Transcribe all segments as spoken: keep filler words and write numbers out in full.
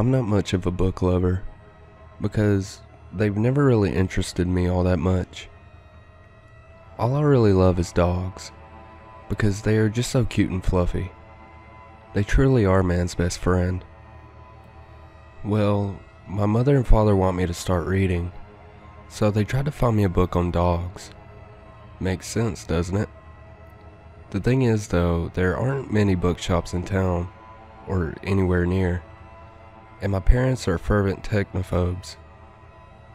I'm not much of a book lover because they've never really interested me all that much. All I really love is dogs because they are just so cute and fluffy. They truly are man's best friend. Well, my mother and father want me to start reading, so they tried to find me a book on dogs. Makes sense, doesn't it? The thing is though, there aren't many bookshops in town, or anywhere near, and my parents are fervent technophobes.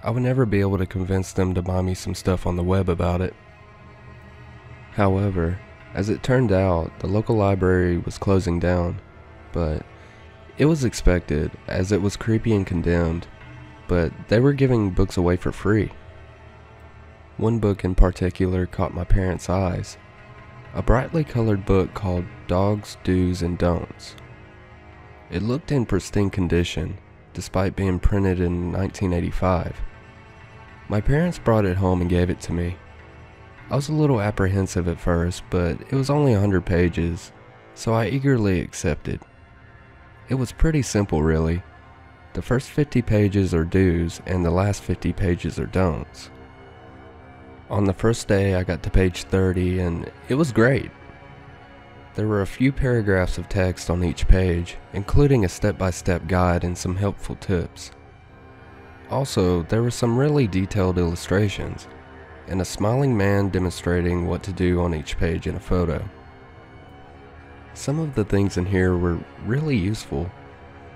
I would never be able to convince them to buy me some stuff on the web about it. However, as it turned out, the local library was closing down, but it was expected as it was creepy and condemned, but they were giving books away for free. One book in particular caught my parents' eyes, a brightly colored book called Dogs, Do's and Don'ts. It looked in pristine condition, despite being printed in nineteen eighty-five. My parents brought it home and gave it to me. I was a little apprehensive at first, but it was only one hundred pages, so I eagerly accepted. It was pretty simple really. The first fifty pages are do's and the last fifty pages are don'ts. On the first day I got to page thirty and it was great. There were a few paragraphs of text on each page, including a step-by-step guide and some helpful tips. Also, there were some really detailed illustrations, and a smiling man demonstrating what to do on each page in a photo. Some of the things in here were really useful.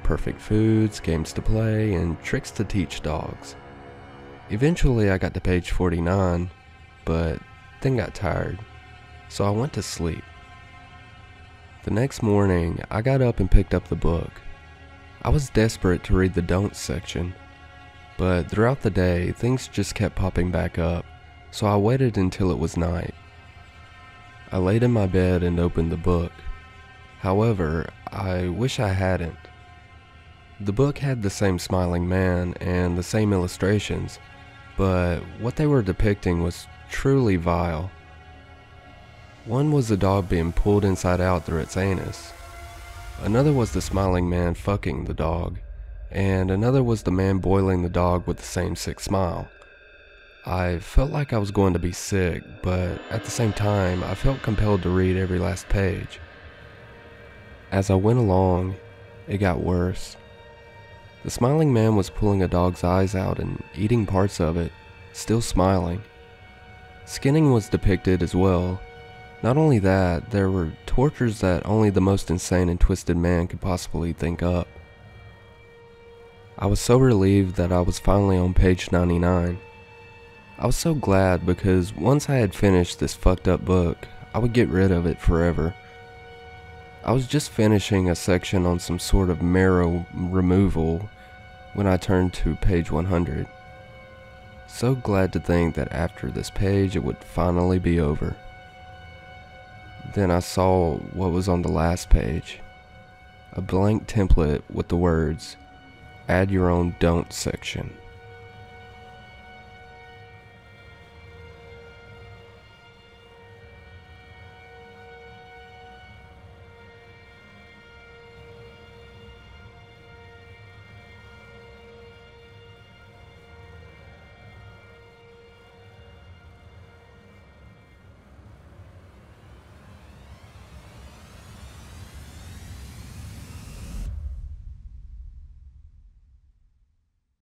Perfect foods, games to play, and tricks to teach dogs. Eventually I got to page forty-nine, but then got tired, so I went to sleep. The next morning, I got up and picked up the book. I was desperate to read the don'ts section, but throughout the day, things just kept popping back up. So I waited until it was night. I laid in my bed and opened the book. However, I wish I hadn't. The book had the same smiling man and the same illustrations, but what they were depicting was truly vile. One was a dog being pulled inside out through its anus. Another was the smiling man fucking the dog, and another was the man boiling the dog with the same sick smile. I felt like I was going to be sick, but at the same time, I felt compelled to read every last page. As I went along, it got worse. The smiling man was pulling a dog's eyes out and eating parts of it, still smiling. Skinning was depicted as well. Not only that, there were tortures that only the most insane and twisted man could possibly think up. I was so relieved that I was finally on page ninety-nine. I was so glad because once I had finished this fucked up book, I would get rid of it forever. I was just finishing a section on some sort of marrow removal when I turned to page one hundred. So glad to think that after this page it would finally be over. Then I saw what was on the last page. A blank template with the words, "Add your own don't" section.